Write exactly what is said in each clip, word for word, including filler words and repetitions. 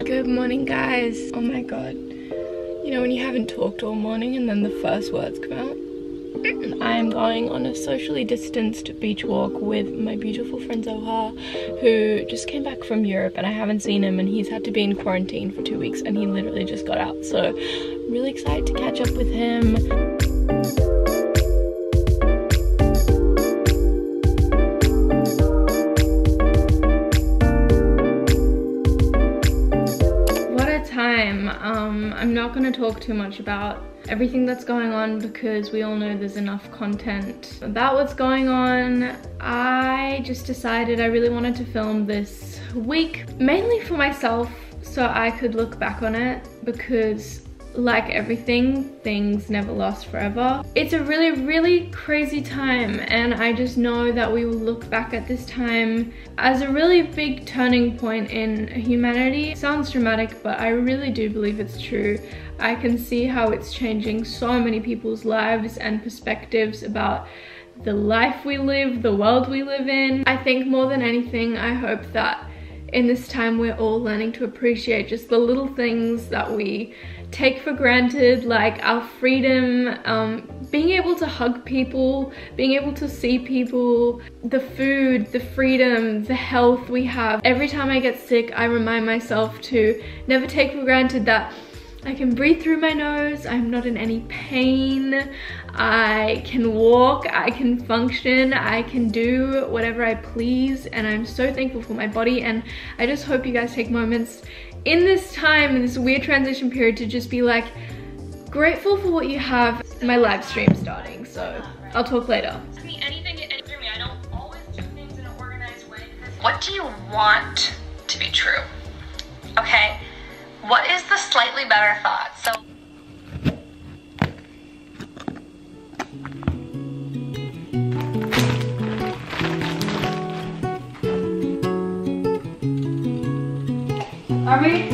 Good morning, guys. Oh my god, you know when you haven't talked all morning and then the first words come out? I am going on a socially distanced beach walk with my beautiful friend Zohar, who just came back from Europe, and I haven't seen him, and he's had to be in quarantine for two weeks and he literally just got out, so I'm really excited to catch up with him. Um, I'm not going to talk too much about everything that's going on because we all know there's enough content about what's going on. I just decided I really wanted to film this week mainly for myself so I could look back on it, because like everything, things never last forever. It's a really, really crazy time, and I just know that we will look back at this time as a really big turning point in humanity. It sounds dramatic, but I really do believe it's true. I can see how it's changing so many people's lives and perspectives about the life we live, the world we live in. I think more than anything, I hope that in this time we're all learning to appreciate just the little things that we take for granted, like our freedom, um, being able to hug people, being able to see people, the food, the freedom, the health we have. Every time I get sick, I remind myself to never take for granted that I can breathe through my nose, I'm not in any pain, I can walk, I can function, I can do whatever I please, and I'm so thankful for my body. And I just hope you guys take moments in this time, in this weird transition period, to just be like grateful for what you have. My live stream's starting, so I'll talk later. I mean, anything, anything, I don't always do things in an organized way. What do you want to be true? Okay. What is the slightly better thought? So Are we?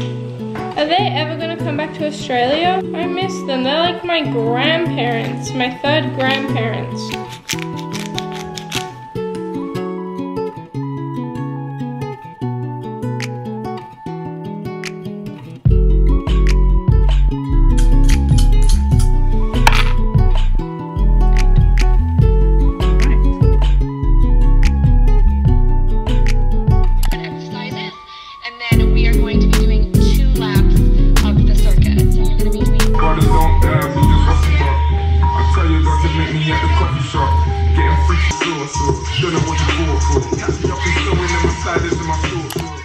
Are they ever gonna come back to Australia? I miss them. They're like my grandparents, my third grandparents.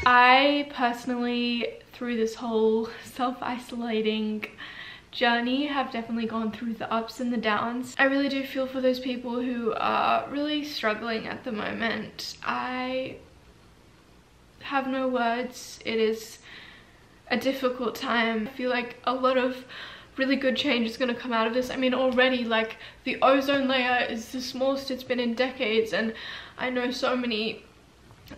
I personally, through this whole self-isolating journey, have definitely gone through the ups and the downs. I really do feel for those people who are really struggling at the moment. I have no words. It is a difficult time. I feel like a lot of really good change is going to come out of this. I mean, already, like, the ozone layer is the smallest it's been in decades, and I know so many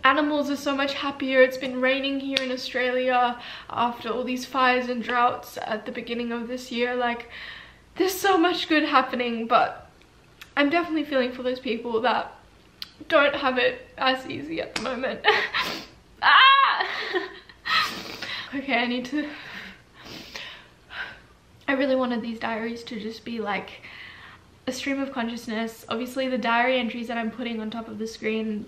animals are so much happier. It's been raining here in Australia after all these fires and droughts at the beginning of this year. Like, there's so much good happening, but I'm definitely feeling for those people that don't have it as easy at the moment. Ah! Okay, I need to... I really wanted these diaries to just be like a stream of consciousness. Obviously, the diary entries that I'm putting on top of the screen,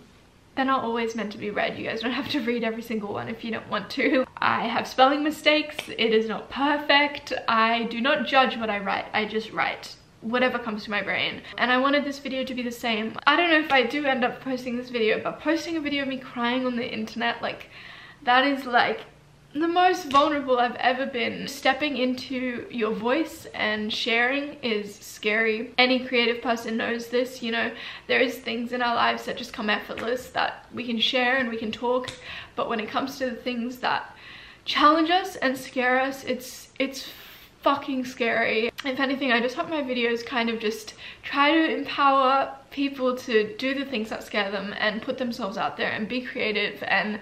they're not always meant to be read. You guys don't have to read every single one if you don't want to. I have spelling mistakes. It is not perfect. I do not judge what I write. I just write whatever comes to my brain. And I wanted this video to be the same. I don't know if I do end up posting this video, but posting a video of me crying on the internet, like, that is like the most vulnerable I've ever been. Stepping into your voice and sharing is scary. Any creative person knows this, you know. There is things in our lives that just come effortless, that we can share and we can talk, but when it comes to the things that challenge us and scare us, it's it's fucking scary. If anything, I just hope my videos kind of just try to empower people to do the things that scare them and put themselves out there and be creative and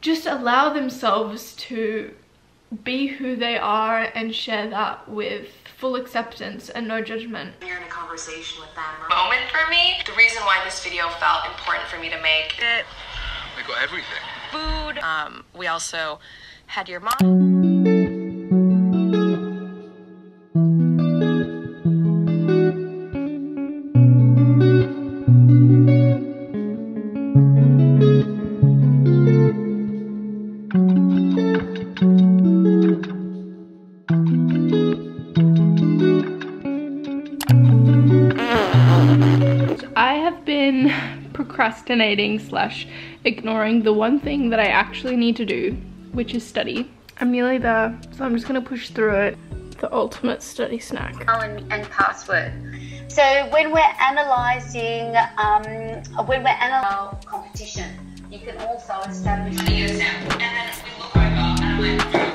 just allow themselves to be who they are and share that with full acceptance and no judgment. You're in a conversation with them. Moment for me. The reason why this video felt important for me to make it. We got everything. Food. Um, we also Had your mom... procrastinating slash ignoring the one thing that I actually need to do, which is study. I'm nearly there, so I'm just gonna push through it. The ultimate study snack. Oh, and, and password. So when we're analyzing, um, when we're analyzing competition, you can also establish the example, and then we look over and went through.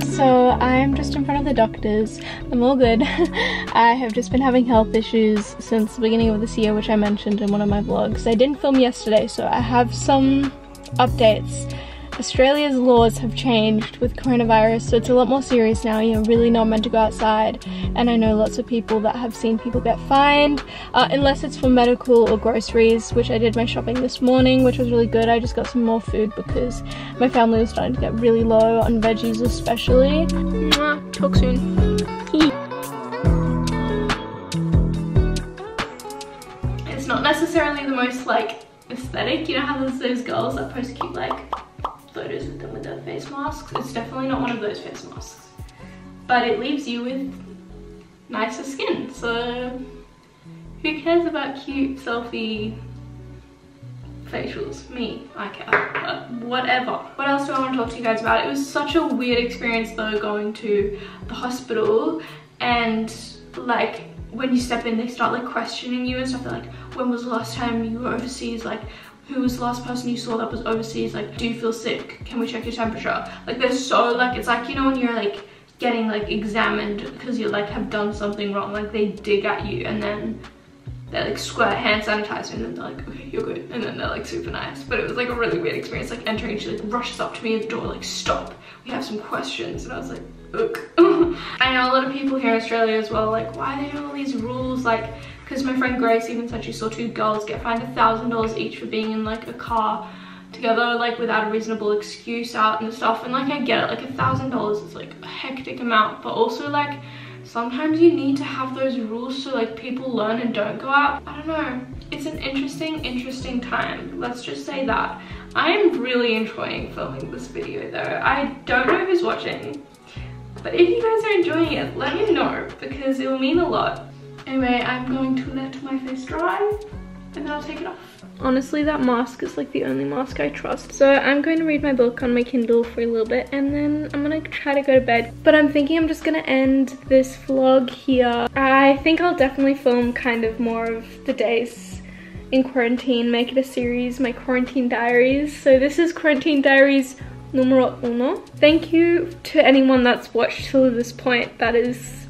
So like, So I'm just in front of the doctors. I'm all good. I have just been having health issues since the beginning of this year, which I mentioned in one of my vlogs. I didn't film yesterday, so I have some updates. Australia's laws have changed with coronavirus, so it's a lot more serious now. You're really not meant to go outside, and I know lots of people that have seen people get fined, uh, unless it's for medical or groceries, which I did my shopping this morning, which was really good. I just got some more food because my family was starting to get really low on veggies especially. Mwah, talk soon. It's not necessarily the most like aesthetic, you know how there's those girls that post cute like photos with them with their face masks. It's definitely not one of those face masks, but it leaves you with nicer skin, so who cares about cute selfie facials? Me, I care, but whatever. What else do I want to talk to you guys about? It was such a weird experience though, going to the hospital, and like when you step in they start like questioning you and stuff. They're like, when was the last time you were overseas? Like, who was the last person you saw that was overseas? Like, do you feel sick? Can we check your temperature? Like, they're so like, it's like, you know when you're like getting like examined because you like have done something wrong, like they dig at you and then they're like squirt hand sanitizer and then they're like, okay, you're good, and then they're like super nice. But it was like a really weird experience, like entering, she like rushes up to me at the door like, stop, we have some questions, and I was like, ugh. I know a lot of people here in Australia as well, like, why do they have all these rules? Like, because my friend Grace even said she saw two girls get fined a thousand dollars each for being in like a car together, like without a reasonable excuse out and stuff. And like, I get it, like a thousand dollars is like a hectic amount, but also like sometimes you need to have those rules so like people learn and don't go out. I don't know, it's an interesting interesting time, let's just say that. I'm really enjoying filming this video though. I don't know who's watching, but if you guys are enjoying it, let me know because it will mean a lot. Anyway, I'm going to let my face dry and then I'll take it off. Honestly, that mask is like the only mask I trust. So I'm going to read my book on my Kindle for a little bit and then I'm gonna try to go to bed. But I'm thinking I'm just gonna end this vlog here. I think I'll definitely film kind of more of the days in quarantine, make it a series, my quarantine diaries. So this is Quarantine Diaries numero uno. Thank you to anyone that's watched till this point. That is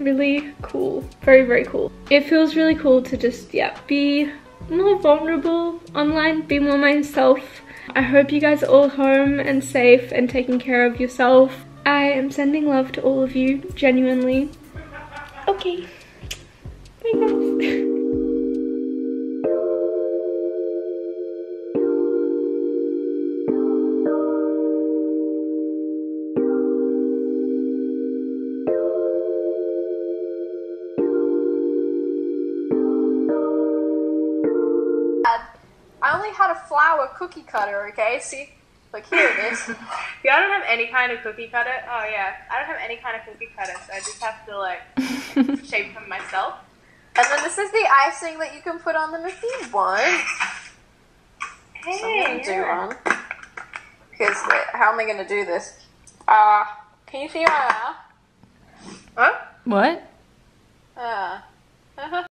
really cool, very very cool. It feels really cool to just, yeah, be more vulnerable online, be more myself. I hope you guys are all home and safe and taking care of yourself. I am sending love to all of you, genuinely. Okay, bye guys. Cookie cutter, okay? See, like here it is. Yeah, I don't have any kind of cookie cutter. Oh yeah, I don't have any kind of cookie cutter, so I just have to like shape them myself. And then this is the icing that you can put on them if you want. Hey, so I'm gonna do one. Because how am I gonna do this? Uh, can you see my eye? Huh? What? Uh. Uh-huh.